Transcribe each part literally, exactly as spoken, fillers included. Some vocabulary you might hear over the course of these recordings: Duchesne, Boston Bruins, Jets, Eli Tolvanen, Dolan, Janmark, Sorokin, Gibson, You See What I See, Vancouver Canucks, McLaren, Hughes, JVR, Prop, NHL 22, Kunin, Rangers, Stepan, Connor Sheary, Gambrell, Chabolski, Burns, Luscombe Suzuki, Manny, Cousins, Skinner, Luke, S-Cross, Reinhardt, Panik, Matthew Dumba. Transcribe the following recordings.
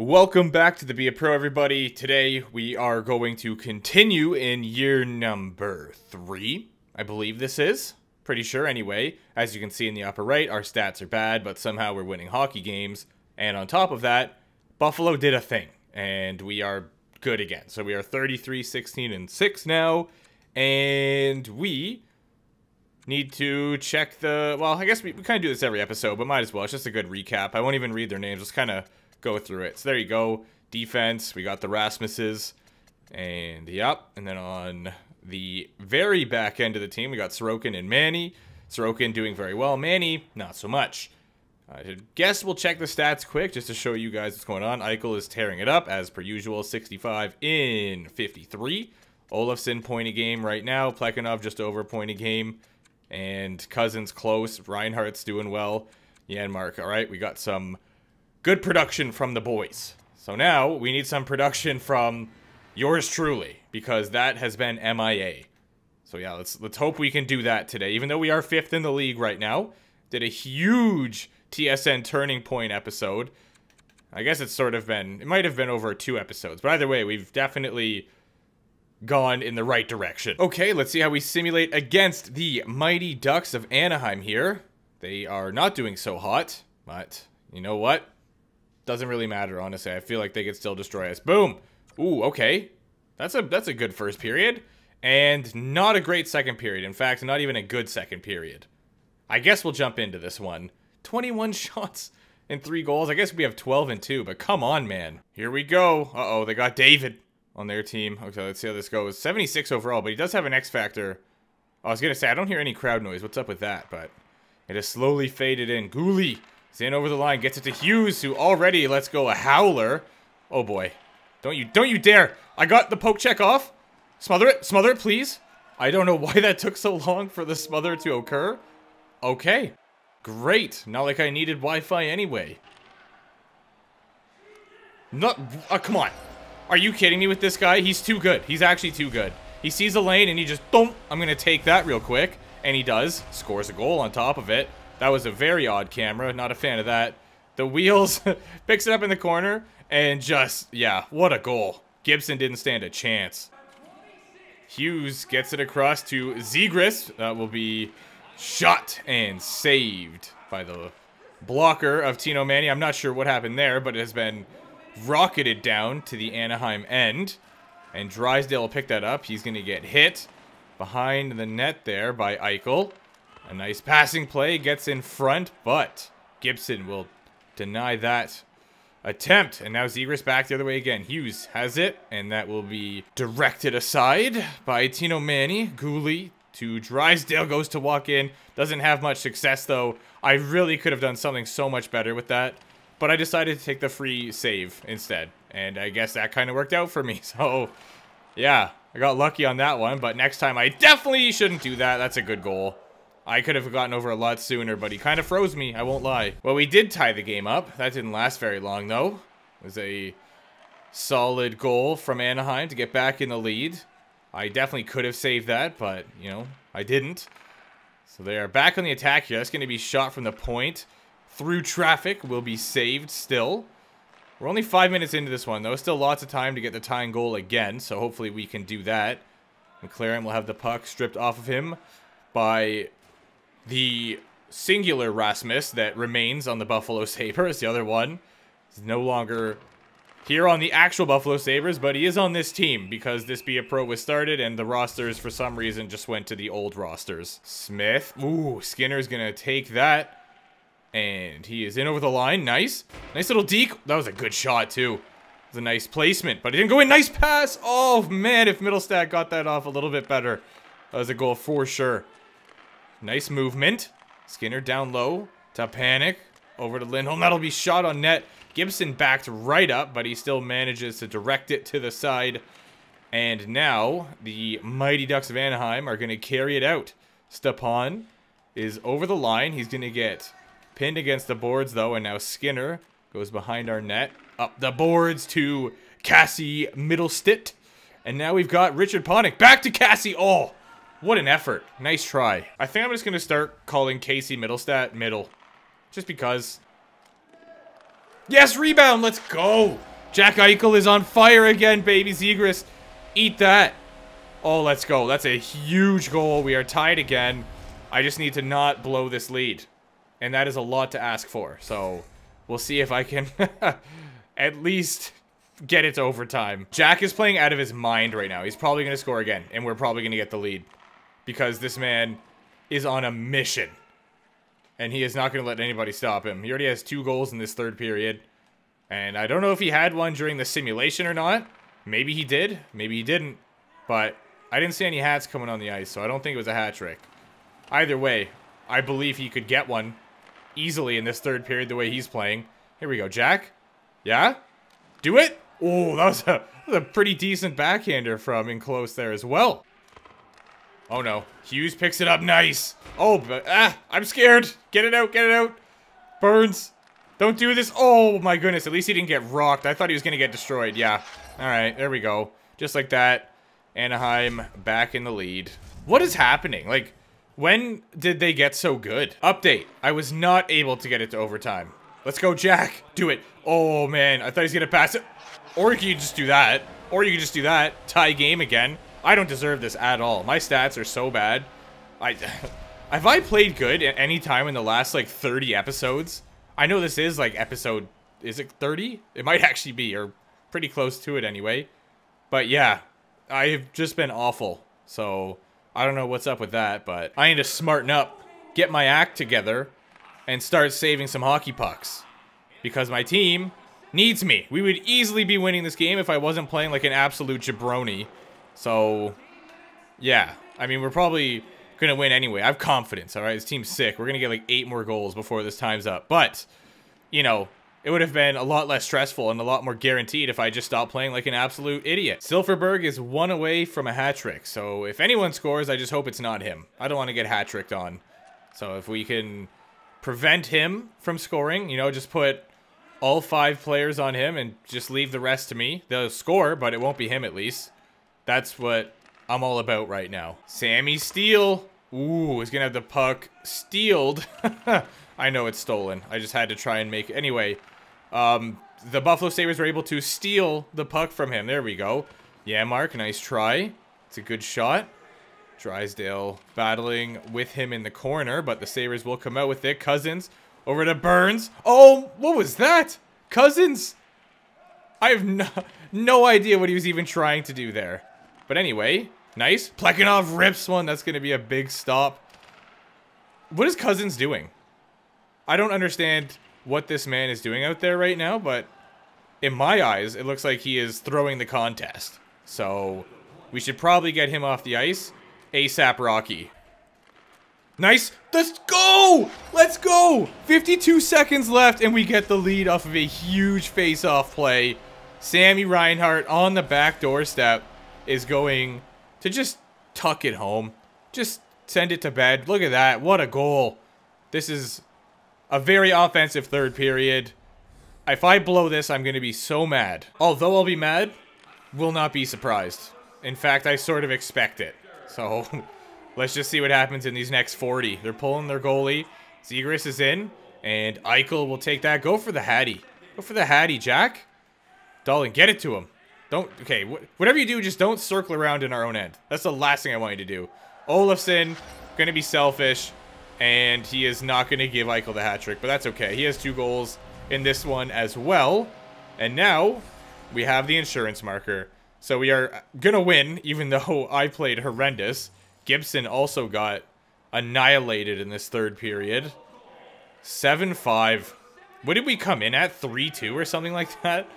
Welcome back to the Be A Pro, everybody. Today we are going to continue in year number three, I believe this is. Pretty sure anyway. As you can see in the upper right, our stats are bad, but somehow we're winning hockey games. And on top of that, Buffalo did a thing, and we are good again. So we are thirty-three, sixteen, and six now, and we need to check the... Well, I guess we, we kind of do this every episode, but might as well. It's just a good recap. I won't even read their names. Just kind of go through it. So there you go. Defense, we got the Rasmuses, and yep. And then on the very back end of the team, we got Sorokin and Manny. Sorokin doing very well. Manny, not so much. I guess we'll check the stats quick just to show you guys what's going on. Eichel is tearing it up as per usual. sixty-five in fifty-three. Olofsson point a game right now. Plekhanov just over point a game. And Cousins close. Reinhardt's doing well. Janmark, all right. We got some good production from the boys. So now we need some production from yours truly, because that has been M I A. So yeah, let's let's hope we can do that today. Even though we are fifth in the league right now, did a huge T S N turning point episode. I guess it's sort of been, it might have been over two episodes, but either way, we've definitely gone in the right direction. Okay, let's see how we simulate against the Mighty Ducks of Anaheim here. They are not doing so hot, but you know what? Doesn't really matter, honestly. I feel like they could still destroy us. Boom. Ooh, okay. That's a that's a good first period. And not a great second period. In fact, not even a good second period. I guess we'll jump into this one. twenty-one shots and three goals. I guess we have twelve and two, but come on, man. Here we go. Uh-oh, they got David on their team. Okay, let's see how this goes. seventy-six overall, but he does have an X factor. I was going to say, I don't hear any crowd noise. What's up with that? But it has slowly faded in. Gouli is in over the line. Gets it to Hughes, who already lets go a howler. Oh, boy. Don't you, don't you dare. I got the poke check off. Smother it. Smother it, please. I don't know why that took so long for the smother to occur. Okay. Great. Not like I needed Wi-Fi anyway. Not, uh, come on. Are you kidding me with this guy? He's too good. He's actually too good. He sees a lane and he just, boom. I'm going to take that real quick. And he does. Scores a goal on top of it. That was a very odd camera. Not a fan of that. The wheels picks it up in the corner. And just, yeah, what a goal. Gibson didn't stand a chance. Hughes gets it across to Zegras. That will be shot and saved by the blocker of Tino Manny. I'm not sure what happened there, but it has been rocketed down to the Anaheim end. And Drysdale will pick that up. He's going to get hit behind the net there by Eichel. A nice passing play, gets in front, but Gibson will deny that attempt, and now Zegras back the other way again. Hughes has it, and that will be directed aside by Tino Manny. Gouli to Drysdale, goes to walk in. Doesn't have much success, though. I really could have done something so much better with that, but I decided to take the free save instead, and I guess that kind of worked out for me. So, yeah, I got lucky on that one, but next time I definitely shouldn't do that. That's a good goal. I could have gotten over a lot sooner, but he kind of froze me, I won't lie. Well, we did tie the game up. That didn't last very long, though. It was a solid goal from Anaheim to get back in the lead. I definitely could have saved that, but, you know, I didn't. So they are back on the attack here. That's going to be shot from the point. Through traffic will be saved still. We're only five minutes into this one, though. Still lots of time to get the tying goal again, so hopefully we can do that. McLaren will have the puck stripped off of him by the singular Rasmus that remains on the Buffalo Sabres. The other one is no longer here on the actual Buffalo Sabres, but he is on this team because this Be A Pro was started and the rosters, for some reason, just went to the old rosters. Smith. Ooh, Skinner's going to take that. And he is in over the line. Nice. Nice little deke. That was a good shot, too. It was a nice placement, but it didn't go in. Nice pass. Oh, man, if Mittelstadt got that off a little bit better. That was a goal for sure. Nice movement. Skinner down low to Panik. Over to Lindholm. That'll be shot on net. Gibson backed right up, but he still manages to direct it to the side. And now the Mighty Ducks of Anaheim are going to carry it out. Stepan is over the line. He's going to get pinned against the boards, though. And now Skinner goes behind our net. Up the boards to Casey Mittelstadt. And now we've got Richard Panik. Back to Casey. Oh! What an effort. Nice try. I think I'm just going to start calling Casey Mittelstadt Middle. Just because. Yes, rebound. Let's go. Jack Eichel is on fire again, baby. Zegras, eat that. Oh, let's go. That's a huge goal. We are tied again. I just need to not blow this lead. And that is a lot to ask for. So we'll see if I can at least get it to overtime. Jack is playing out of his mind right now. He's probably going to score again. And we're probably going to get the lead. Because this man is on a mission. And he is not going to let anybody stop him. He already has two goals in this third period. And I don't know if he had one during the simulation or not. Maybe he did. Maybe he didn't. But I didn't see any hats coming on the ice, so I don't think it was a hat trick. Either way, I believe he could get one easily in this third period the way he's playing. Here we go, Jack. Yeah? Do it? Oh, that was a, that was a pretty decent backhander from in close there as well. Oh, no. Hughes picks it up. Nice. Oh, but, ah, I'm scared. Get it out. Get it out. Burns. Don't do this. Oh, my goodness. At least he didn't get rocked. I thought he was going to get destroyed. Yeah. All right. There we go. Just like that. Anaheim back in the lead. What is happening? Like, when did they get so good? Update. I was not able to get it to overtime. Let's go, Jack. Do it. Oh, man. I thought he was going to pass it. Or you could just do that. Or you could just do that. Tie game again. I don't deserve this at all. My stats are so bad. I, have I played good at any time in the last, like, thirty episodes? I know this is, like, episode... Is it thirty? It might actually be, or pretty close to it anyway. But, yeah. I've just been awful. So, I don't know what's up with that, but... I need to smarten up, get my act together, and start saving some hockey pucks. Because my team needs me. We would easily be winning this game if I wasn't playing, like, an absolute jabroni. So, yeah. I mean, we're probably going to win anyway. I have confidence, all right? This team's sick. We're going to get, like, eight more goals before this time's up. But, you know, it would have been a lot less stressful and a lot more guaranteed if I just stopped playing like an absolute idiot. Silferberg is one away from a hat trick. So, if anyone scores, I just hope it's not him. I don't want to get hat tricked on. So, if we can prevent him from scoring, you know, just put all five players on him and just leave the rest to me. They'll score, but it won't be him at least. That's what I'm all about right now. Sammy Steele. Ooh, he's going to have the puck stealed. I know it's stolen. I just had to try and make... Anyway, um, the Buffalo Sabres were able to steal the puck from him. There we go. Yeah, Mark, nice try. It's a good shot. Drysdale battling with him in the corner, but the Sabres will come out with it. Cousins over to Burns. Oh, what was that? Cousins. I have no, no idea what he was even trying to do there. But anyway, nice. Plekhanov rips one. That's going to be a big stop. What is Cousins doing? I don't understand what this man is doing out there right now, but in my eyes, it looks like he is throwing the contest. So we should probably get him off the ice. ASAP Rocky. Nice. Let's go. Let's go. fifty-two seconds left, and we get the lead off of a huge face-off play. Sammy Reinhardt on the back doorstep is going to just tuck it home. Just send it to bed. Look at that. What a goal. This is a very offensive third period. If I blow this, I'm going to be so mad. Although I'll be mad, will not be surprised. In fact, I sort of expect it. So let's just see what happens in these next forty. They're pulling their goalie. Zegras is in, and Eichel will take that. Go for the Hattie. Go for the Hattie, Jack. Dolan, get it to him. Don't, okay, wh whatever you do, just don't circle around in our own end. That's the last thing I want you to do. Olofsson, gonna be selfish, and he is not gonna give Eichel the hat trick, but that's okay. He has two goals in this one as well, and now we have the insurance marker. So we are gonna win, even though I played horrendous. Gibson also got annihilated in this third period. seven five. What did we come in at? three two or something like that?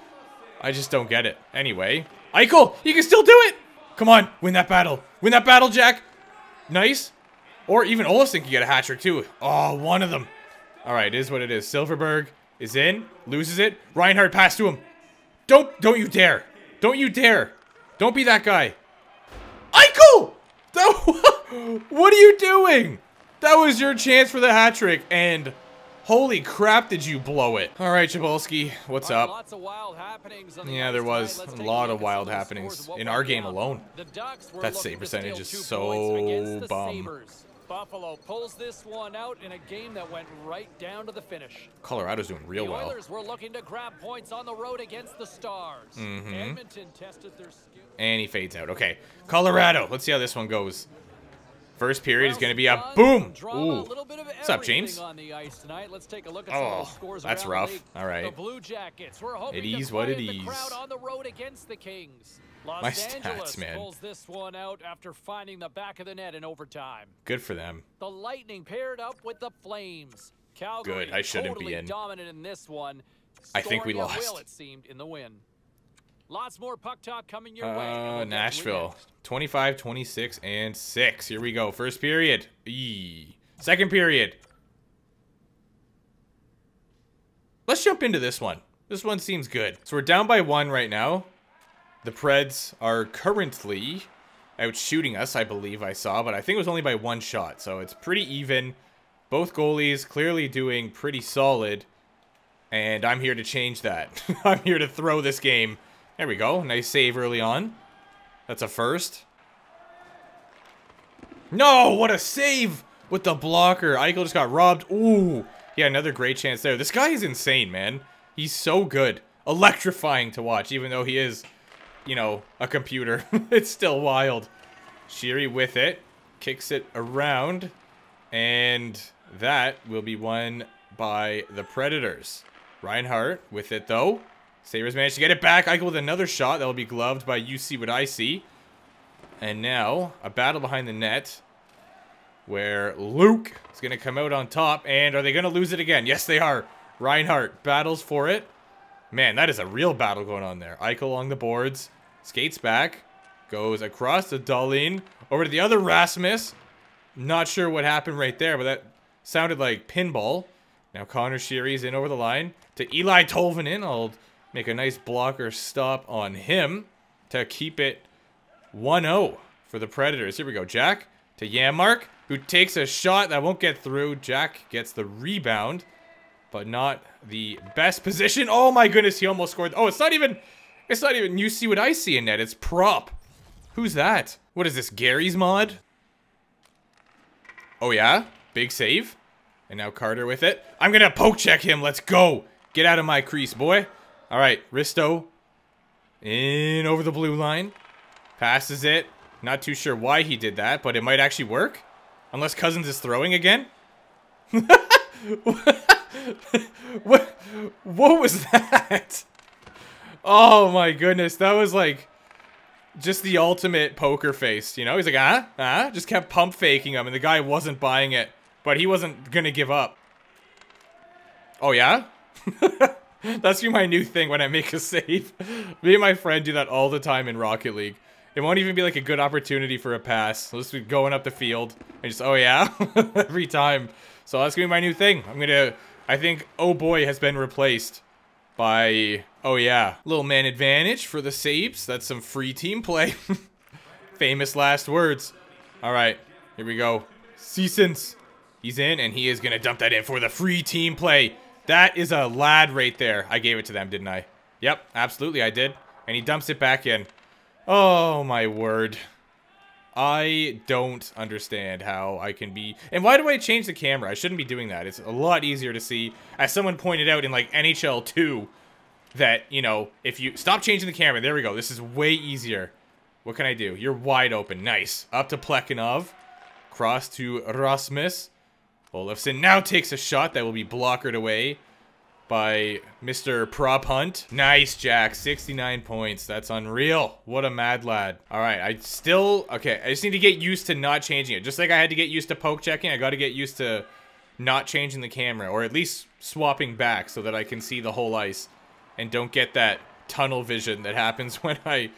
I just don't get it. Anyway, Eichel, you can still do it. Come on, win that battle. Win that battle, Jack. Nice. Or even Olofsson can get a hat trick too. Oh, one of them. All right, it is what it is. Silferberg is in, loses it. Reinhardt pass to him. Don't, don't you dare. Don't you dare. Don't be that guy. Eichel! What are you doing? That was your chance for the hat trick, and... Holy crap, did you blow it? All right, Chabolski, what's up? Lots of wild happenings on the yeah, there was a lot of wild happenings in our game alone. That save percentage is so bum. Buffalo pulls this one out in a game that went right down to the finish. Colorado's doing real well. The Oilers well. were looking to grab points on the road against the Stars. Mm-hmm. Edmonton tested their skill. And he fades out. Okay, Colorado. Let's see how this one goes. First period well, is going to be a boom. Ooh. What's up, James? On the ice tonight. Let's take a look at oh, some scores that's rough. All right. The Blue Jackets. We're hoping it is what it is. The crowd on the road against the Kings. Los My Angeles stats, man. Pulls this one out after finding the back of the net in overtime. Good for them. The Lightning paired up with the Flames. Calgary Good. I shouldn't totally be in. Dominant in this one. I think we lost. Will, it seemed, in the win. Lots more puck talk coming your uh, way. Nashville, twenty-five, twenty-six, and six. Here we go. First period. Eee. Second period. Let's jump into this one. This one seems good. So we're down by one right now. The Preds are currently out shooting us, I believe I saw, but I think it was only by one shot, so it's pretty even. Both goalies clearly doing pretty solid, and I'm here to change that. I'm here to throw this game. There we go. Nice save early on. That's a first. No! What a save with the blocker. Eichel just got robbed. Ooh. Yeah, another great chance there. This guy is insane, man. He's so good. Electrifying to watch, even though he is... you know, a computer. It's still wild. Sheary with it. Kicks it around. And that will be won by the Predators. Reinhardt with it, though. Sabres managed to get it back. Eichel with another shot. That will be gloved by You See What I See. And now, a battle behind the net. Where Luke is going to come out on top. And are they going to lose it again? Yes, they are. Reinhardt battles for it. Man, that is a real battle going on there. Eichel along the boards. Skates back. Goes across to Dolan. Over to the other Rasmus. Not sure what happened right there, but that sounded like pinball. Now Connor Sheary's in over the line. To Eli Tolvanen. I'll make a nice blocker stop on him to keep it one oh for the Predators. Here we go. Jack to Janmark, who takes a shot that won't get through. Jack gets the rebound. But not the best position. Oh my goodness, he almost scored. Oh, it's not even, it's not even You See What I See in net. It's Prop. Who's that? What is this, Gary's mod? Oh yeah, big save. And now Carter with it. I'm gonna poke check him, let's go. Get out of my crease, boy. All right, Risto in over the blue line. Passes it. Not too sure why he did that, but it might actually work. Unless Cousins is throwing again. What, what was that? Oh my goodness, that was like just the ultimate poker face, you know? He's like, ah, ah, just kept pump faking him, and the guy wasn't buying it, but he wasn't gonna give up. Oh yeah? That's my new thing when I make a save. Me and my friend do that all the time in Rocket League. It won't even be like a good opportunity for a pass. We'll just be going up the field and just, oh yeah, every time. So that's gonna be my new thing. I'm gonna... I think oh boy has been replaced by oh yeah. Little man advantage for the Sabres. That's some free team play. Famous last words. All right, here we go. Cousins. He's in and he is going to dump that in for the free team play. That is a lad right there. I gave it to them, didn't I? Yep, absolutely I did. And he dumps it back in. Oh my word. I don't understand how I can be... And why do I change the camera? I shouldn't be doing that. It's a lot easier to see. As someone pointed out in, like, N H L two, that, you know, if you... Stop changing the camera. There we go. This is way easier. What can I do? You're wide open. Nice. Up to Plekhanov. Cross to Rasmus. Olofsson now takes a shot that will be blockered away by Mister Prop Hunt. Nice, Jack. sixty-nine points. That's unreal. What a mad lad. All right, I still... Okay, I just need to get used to not changing it. Just like I had to get used to poke checking, I got to get used to not changing the camera, or at least swapping back so that I can see the whole ice and don't get that tunnel vision that happens when I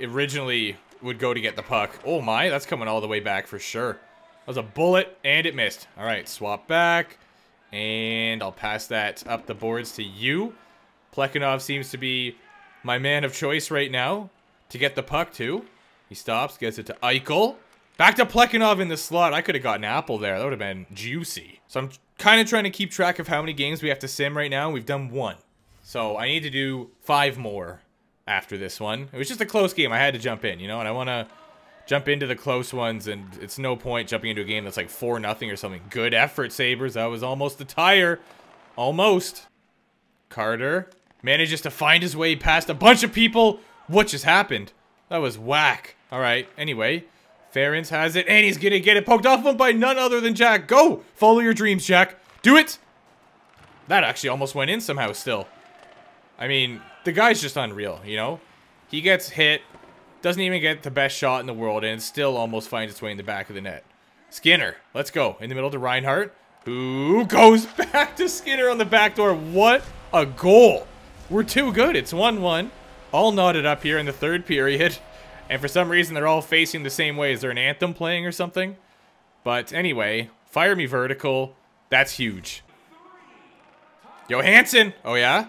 originally would go to get the puck. Oh my, that's coming all the way back for sure. That was a bullet, and it missed. All right, swap back. And I'll pass that up the boards to you. Plekhanov seems to be my man of choice right now to get the puck to. He stops, gets it to Eichel. Back to Plekhanov in the slot. I could have gotten an apple there. That would have been juicy. So I'm kind of trying to keep track of how many games we have to sim right now. We've done one. So I need to do five more after this one. It was just a close game. I had to jump in, you know, and I want to jump into the close ones, and it's no point jumping into a game that's like four nothing or something. Good effort, Sabres. That was almost the tire. Almost. Carter manages to find his way past a bunch of people. What just happened? That was whack. All right. Anyway, Ferentz has it, and he's going to get it poked off of him by none other than Jack. Go! Follow your dreams, Jack. Do it! That actually almost went in somehow still. I mean, the guy's just unreal, you know? He gets hit, doesn't even get the best shot in the world, and still almost finds its way in the back of the net. Skinner, let's go. In the middle to Reinhardt, who goes back to Skinner on the back door. What a goal. We're too good. It's one one. All knotted up here in the third period. And for some reason, they're all facing the same way. Is there an anthem playing or something? But anyway, fire me vertical. That's huge. Johansson. Oh, yeah?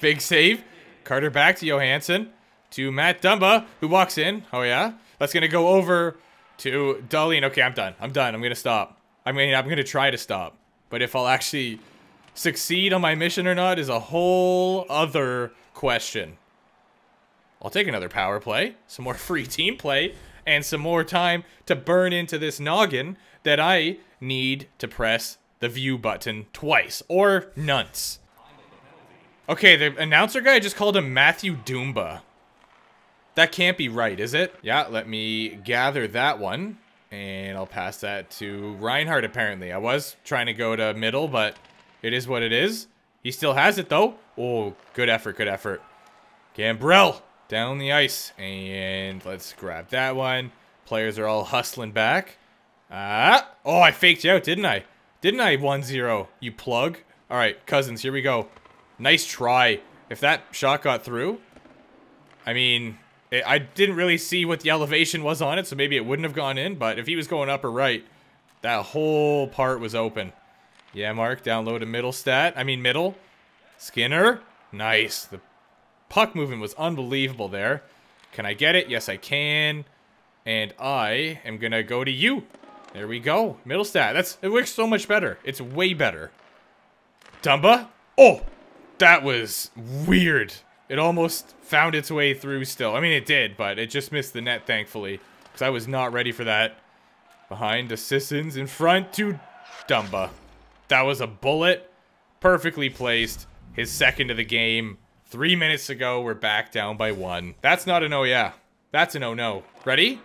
Big save. Carter back to Johansson. To Matt Dumba, who walks in. Oh, yeah? That's going to go over to Dolan. Okay, I'm done. I'm done. I'm going to stop. I mean, I'm going to try to stop. But if I'll actually succeed on my mission or not is a whole other question. I'll take another power play, some more free team play, and some more time to burn into this noggin that I need to press the view button twice. Or nunce. Okay, the announcer guy just called him Matthew Dumba. That can't be right, is it? Yeah, let me gather that one. And I'll pass that to Reinhardt, apparently. I was trying to go to middle, but it is what it is. He still has it, though. Oh, good effort, good effort. Gambrell down the ice. And let's grab that one. Players are all hustling back. Ah! Oh, I faked you out, didn't I? Didn't I? one zero, you plug. All right, Cousins, here we go. Nice try. If that shot got through, I mean, I didn't really see what the elevation was on it, so maybe it wouldn't have gone in, but if he was going up or right, that whole part was open. Yeah, Mark, down low to Mittelstadt. I mean, middle. Skinner. Nice. The puck movement was unbelievable there. Can I get it? Yes, I can. And I am going to go to you. There we go. Mittelstadt. That's, it works so much better. It's way better. Dumba. Oh, that was weird. It almost found its way through still. I mean, it did, but it just missed the net, thankfully, because I was not ready for that. Behind to Sissons, in front to Dumba. That was a bullet. Perfectly placed. His second of the game. Three minutes ago, we're back down by one. That's not an oh yeah. That's an oh no. Ready?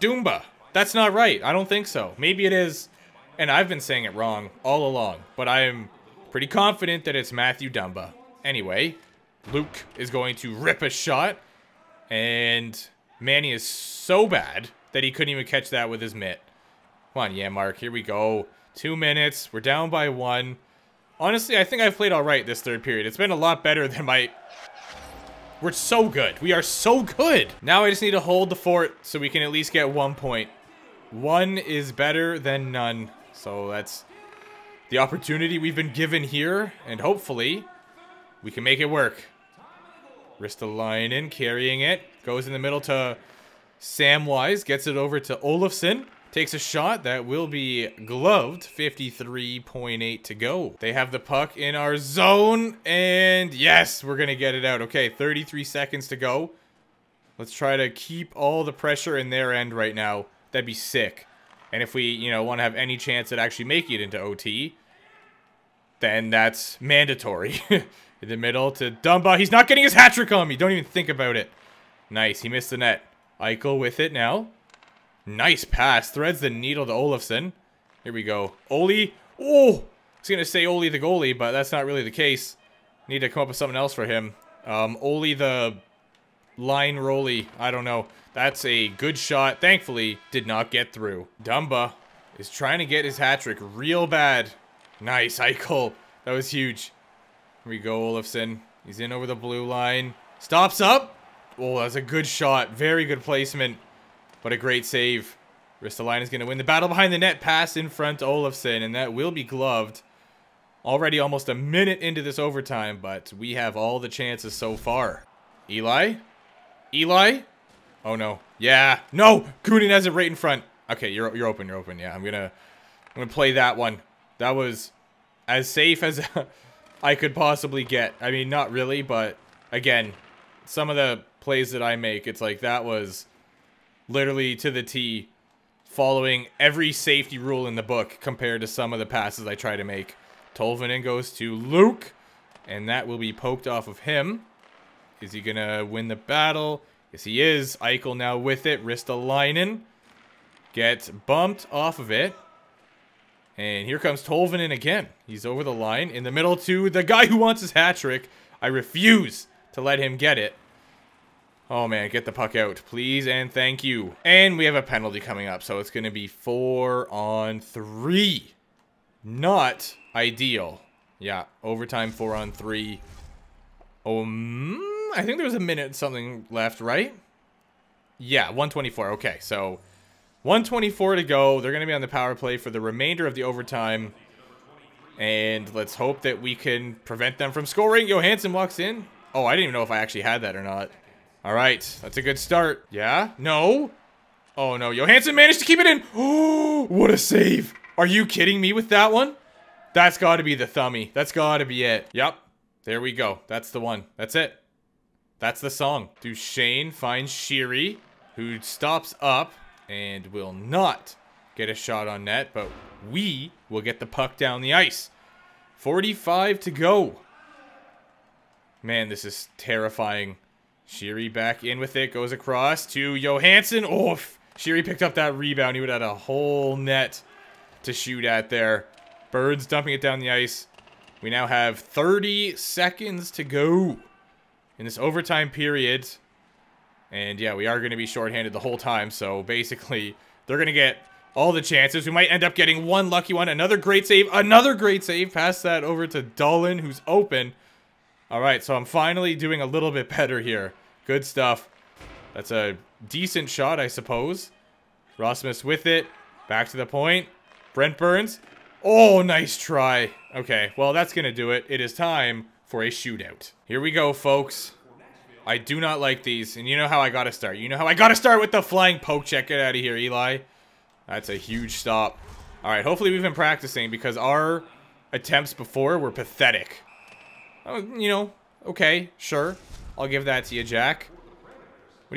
Dumba. That's not right. I don't think so. Maybe it is. And I've been saying it wrong all along, but I am pretty confident that it's Matthew Dumba. Anyway, Luke is going to rip a shot. And Manny is so bad that he couldn't even catch that with his mitt. Come on, yeah, Mark. Here we go. Two minutes. We're down by one. Honestly, I think I've played all right this third period. It's been a lot better than my... We're so good. We are so good. Now I just need to hold the fort so we can at least get one point. One is better than none. So that's the opportunity we've been given here, and hopefully we can make it work. Ristolainen carrying it. Goes in the middle to Samwise. Gets it over to Olofsson. Takes a shot that will be gloved. fifty-three point eight to go. They have the puck in our zone, and yes, we're going to get it out. Okay, thirty-three seconds to go. Let's try to keep all the pressure in their end right now. That'd be sick. And if we, you know, want to have any chance at actually making it into O T, then that's mandatory. In the middle to Dumba. He's not getting his hat trick on me. Don't even think about it. Nice. He missed the net. Eichel with it now. Nice pass. Threads the needle to Olofsson. Here we go. Oli. Oh! I was going to say Oli the goalie, but that's not really the case. Need to come up with something else for him. Um, Oli the line rolly. I don't know. That's a good shot. Thankfully, did not get through. Dumba is trying to get his hat trick real bad. Nice, Eichel. That was huge. Here we go, Olofsson. He's in over the blue line. Stops up. Oh, that's a good shot. Very good placement. But a great save. Ristolainen is going to win the battle behind the net. Pass in front to Olofsson, and that will be gloved. Already almost a minute into this overtime, but we have all the chances so far. Eli? Eli? Oh, no. Yeah. No! Kunin has it right in front. Okay, you're, you're open. You're open. Yeah, I'm going to I'm gonna play that one. That was as safe as I could possibly get. I mean, not really, but again, some of the plays that I make, it's like that was literally to the T, following every safety rule in the book compared to some of the passes I try to make. Tolvanen goes to Luke, and that will be poked off of him. Is he going to win the battle? Yes, he is. Eichel now with it. Ristolainen gets bumped off of it. And here comes Tolvanen again. He's over the line. In the middle to the guy who wants his hat trick. I refuse to let him get it. Oh, man. Get the puck out. Please and thank you. And we have a penalty coming up. So it's going to be four on three. Not ideal. Yeah. Overtime four on three. Um, I think there was a minute something left, right? Yeah. one twenty-four. Okay. So one twenty-four to go. They're going to be on the power play for the remainder of the overtime. And let's hope that we can prevent them from scoring. Johansson walks in. Oh, I didn't even know if I actually had that or not. All right. That's a good start. Yeah? No? Oh, no. Johansson managed to keep it in. Oh, what a save. Are you kidding me with that one? That's got to be the thummy. That's got to be it. Yep. There we go. That's the one. That's it. That's the song. Duchesne finds Sheary, who stops up and will not get a shot on net, but we will get the puck down the ice. forty-five to go. Man, this is terrifying. Sheary back in with it, goes across to Johansson. Oh, if Sheary picked up that rebound, he would have had a whole net to shoot at there. Burns dumping it down the ice. We now have thirty seconds to go in this overtime period. And yeah, we are going to be shorthanded the whole time, so basically they're going to get all the chances. We might end up getting one lucky one. Another great save. Another great save. Pass that over to Dolan, who's open. All right, so I'm finally doing a little bit better here. Good stuff. That's a decent shot, I suppose. Rasmus with it. Back to the point. Brent Burns. Oh, nice try. Okay, well, that's going to do it. It is time for a shootout. Here we go, folks. I do not like these, and you know how I gotta start. You know how I gotta start with the flying poke check. Get out of here, Eli. That's a huge stop. All right, hopefully we've been practicing because our attempts before were pathetic. Oh, you know, okay, sure. I'll give that to you, Jack. What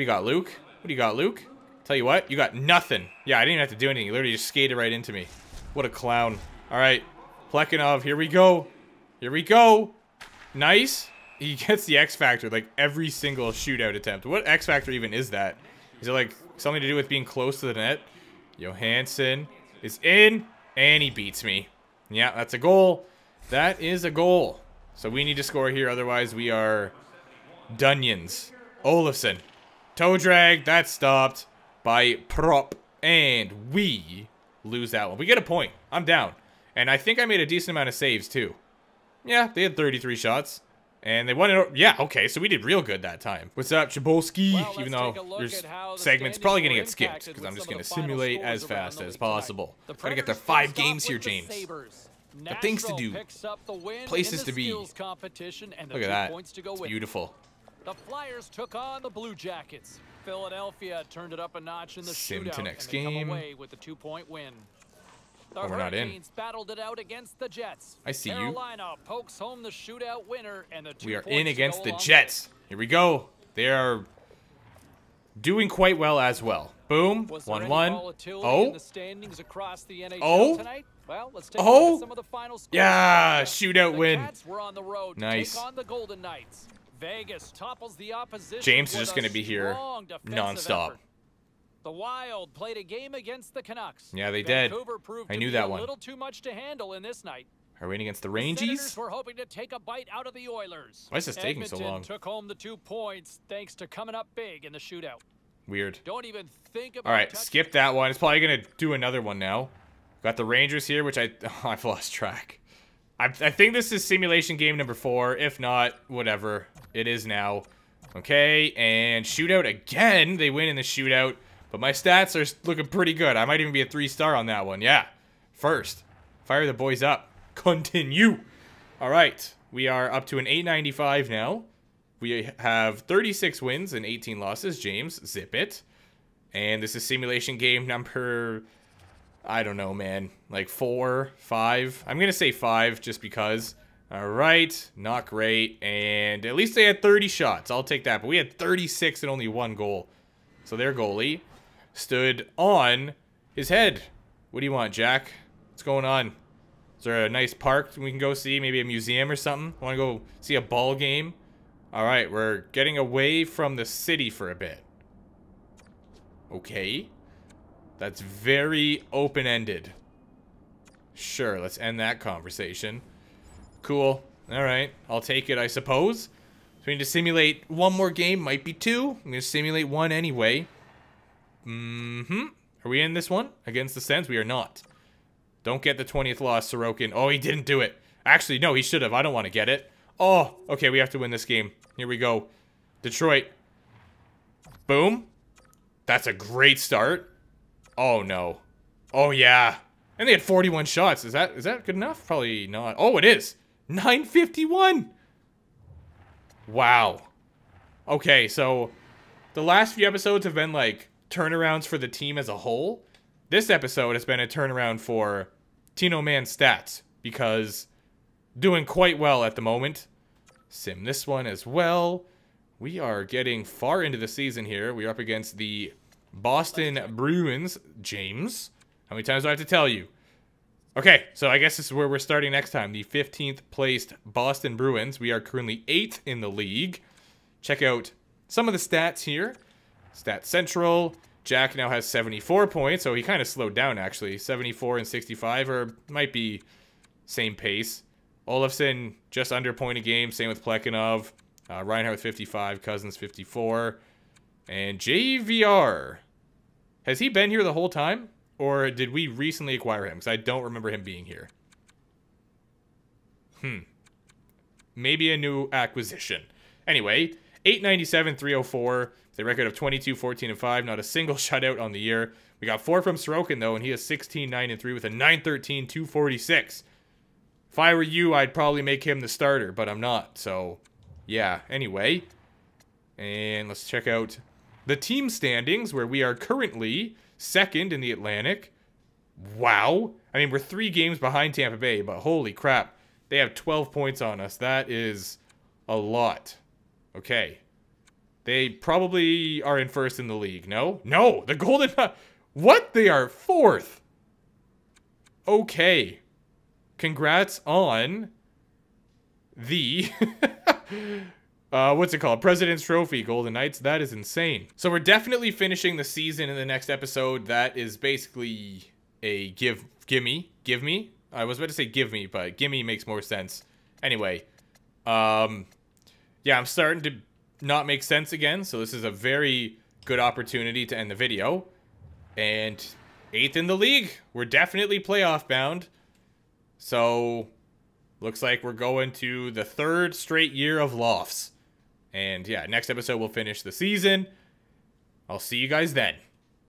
do you got, Luke? What do you got, Luke? Tell you what, you got nothing. Yeah, I didn't even have to do anything. You literally just skated right into me. What a clown. All right, Plekhanov, here we go. Here we go. Nice. He gets the X Factor, like, every single shootout attempt. What X Factor even is that? Is it, like, something to do with being close to the net? Johansson is in, and he beats me. Yeah, that's a goal. That is a goal. So we need to score here, otherwise we are Dunyans. Olofsson. Toe drag. That's stopped by Prop. And we lose that one. We get a point. I'm down. And I think I made a decent amount of saves, too. Yeah, they had thirty-three shots. And they won it. Yeah, okay, so we did real good that time. What's up, Chabolski? Well, even though this segment's probably going to get skipped, because I'm just going to simulate as fast as possible. Try to get their five games here, James. The things to do. Places to be. Look at that. It's beautiful. The Flyers took on the Blue Jackets. Philadelphia turned it up a notch in the shootout to next game. With a two-point win. Oh, we're not in. Battled it out against the Jets. I see you. Pokes home the shootout winner and the we are in against the Jets. Here we go. They are doing quite well as well. Boom. one one. Oh. Oh. Well, let's take oh. Some of the final scores. Yeah. Shootout the win. Were on the road nice. On the Golden Knights. Vegas topples the opposition. James is just going to be here nonstop. Effort. The Wild played a game against the Canucks. Yeah, they did. I knew that one. A little too much to handle in this night. Are we in against the Rangies? We're hoping to take a bite out of the Oilers. Why is this taking so long? Took home the two points thanks to coming up big in the shootout. Weird. Don't even think about. All right, skip that one. It's probably gonna do another one now. Got the Rangers here, which I oh, I've lost track. I I think this is simulation game number four. If not, whatever it is now. Okay, and shootout again. They win in the shootout. But my stats are looking pretty good. I might even be a three-star on that one. Yeah. First. Fire the boys up. Continue. All right. We are up to an eight ninety-five now. We have thirty-six wins and eighteen losses. James, zip it. And this is simulation game number... I don't know, man. Like four, five. I'm going to say five just because. All right, not great. And at least they had thirty shots. I'll take that. But we had thirty-six and only one goal. So their goalie stood on his head. What do you want, Jack? What's going on? Is there a nice park we can go see? Maybe a museum or something? Want to go see a ball game? All right, we're getting away from the city for a bit. Okay. That's very open-ended. Sure, let's end that conversation. Cool. All right. I'll take it, I suppose. So we need to simulate one more game. Might be two. I'm going to simulate one anyway. Mm-hmm. Are we in this one? Against the Sens? We are not. Don't get the twentieth loss, Sorokin. Oh, he didn't do it. Actually, no, he should have. I don't want to get it. Oh, okay. We have to win this game. Here we go. Detroit. Boom. That's a great start. Oh, no. Oh, yeah. And they had forty-one shots. Is that is that good enough? Probably not. Oh, it is. nine fifty-one. Wow. Okay, so the last few episodes have been like turnarounds for the team as a whole. This episode has been a turnaround for Tino Man's stats because doing quite well at the moment. Sim this one as well. We are getting far into the season here. We're up against the Boston Bruins. James, how many times do I have to tell you? Okay, so I guess this is where we're starting next time. The fifteenth placed Boston Bruins. We are currently eighth in the league. Check out some of the stats here. Stat Central. Jack now has seventy-four points, so he kind of slowed down, actually. seventy-four and sixty-five, or might be same pace. Olofsson, just under a point a game. Same with Plekhanov. Uh, Reinhardt, fifty-five. Cousins, fifty-four. And J V R. Has he been here the whole time? Or did we recently acquire him? Because I don't remember him being here. Hmm. Maybe a new acquisition. Anyway, eight ninety-seven, three oh four. The record of twenty-two, fourteen, and five. Not a single shutout on the year. We got four from Sorokin, though, and he has sixteen, nine, and three with a nine thirteen, two forty-six. If I were you, I'd probably make him the starter, but I'm not. So, yeah. Anyway. And let's check out the team standings, where we are currently second in the Atlantic. Wow. I mean, we're three games behind Tampa Bay, but holy crap. They have twelve points on us. That is a lot. Okay. They probably are in first in the league. No? No! The Golden... What? They are fourth! Okay. Congrats on the... Uh, what's it called? President's Trophy, Golden Knights. That is insane. So we're definitely finishing the season in the next episode. That is basically a give, gimme, give me. I was about to say give me, but gimme makes more sense. Anyway, um, yeah, I'm starting to not make sense again. So this is a very good opportunity to end the video. And eighth in the league. We're definitely playoff bound. So looks like we're going to the third straight year of lofts. And yeah, next episode we'll finish the season. I'll see you guys then.